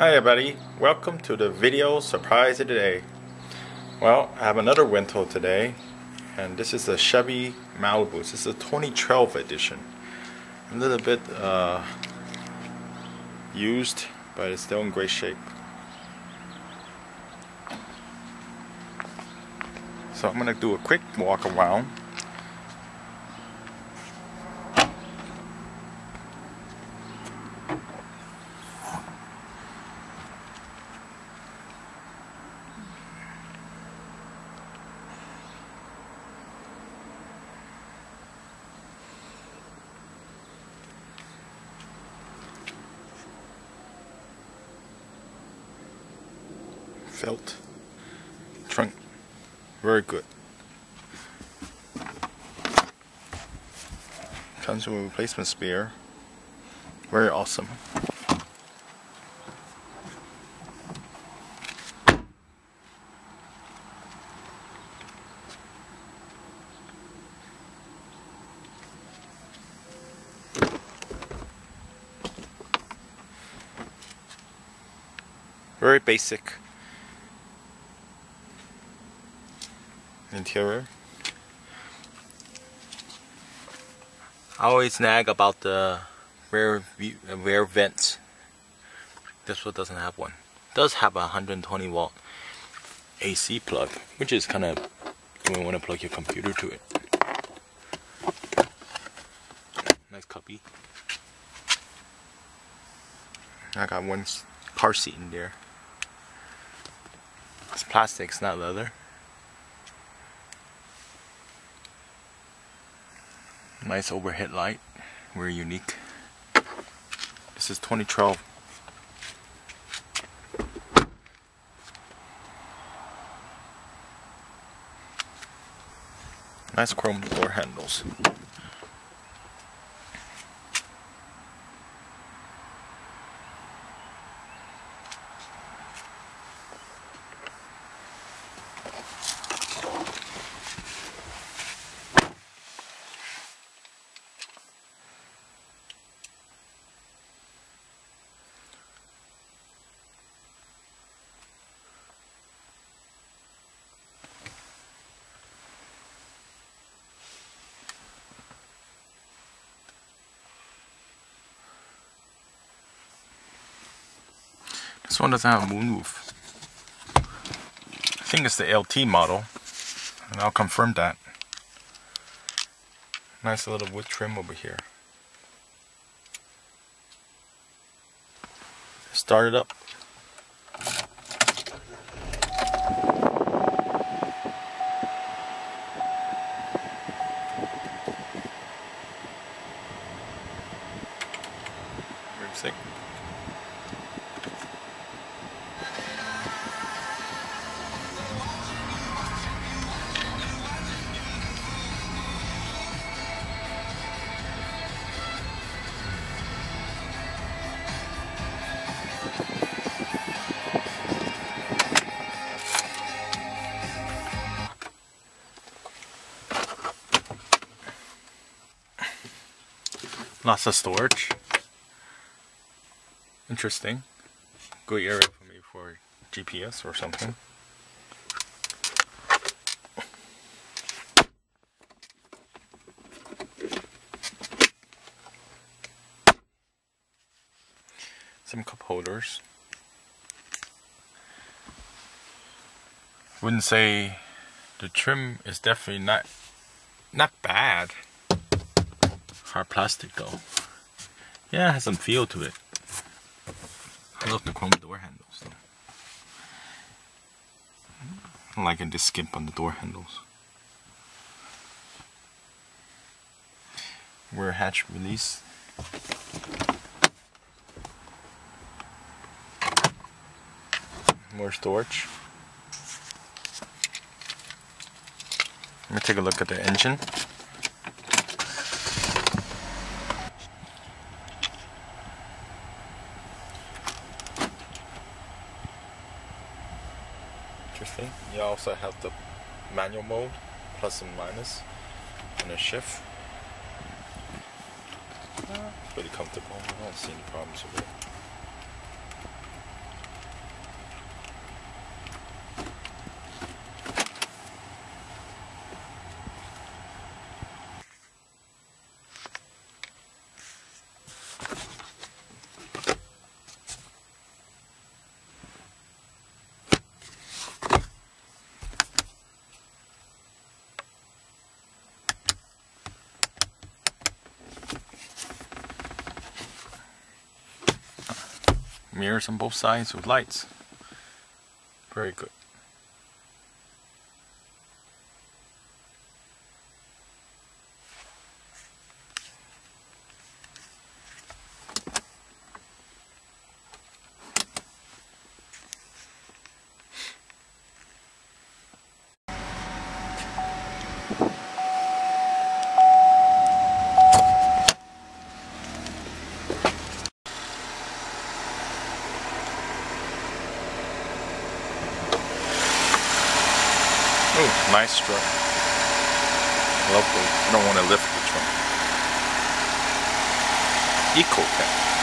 Hi everybody, welcome to the video surprise of today. Well, I have another rental today, and this is a Chevy Malibu. This is a 2012 edition. A little bit used, but it's still in great shape. So I'm going to do a quick walk around. Felt trunk, very good. Comes with a replacement spare, very awesome. Very basic. Interior. I always nag about the rear vents. This one doesn't have one. It does have a 120 watt AC plug, which is kind of when you want to plug your computer to it. Nice copy. I got one car seat in there. It's plastic, it's not leather. Nice overhead light, very unique. This is 2012. Nice chrome door handles. This one doesn't have a moonroof. I think it's the LT model, and I'll confirm that. Nice little wood trim over here. Start it up. Room lots of storage. Interesting. Good area for me for GPS or something. Some cup holders. Wouldn't say the trim is definitely not bad. Hard plastic though. Yeah, it has some feel to it. I love the chrome door handles though. I like it to skimp on the door handles. Rear hatch release. More storage. Let me take a look at the engine. Interesting. You also have the manual mode, plus and minus, and a shift. Pretty comfortable. I don't see any problems with it. mirrors on both sides with lights. Very good. Ooh, nice truck. Lovely. I don't want to lift the truck. Eco-Tech.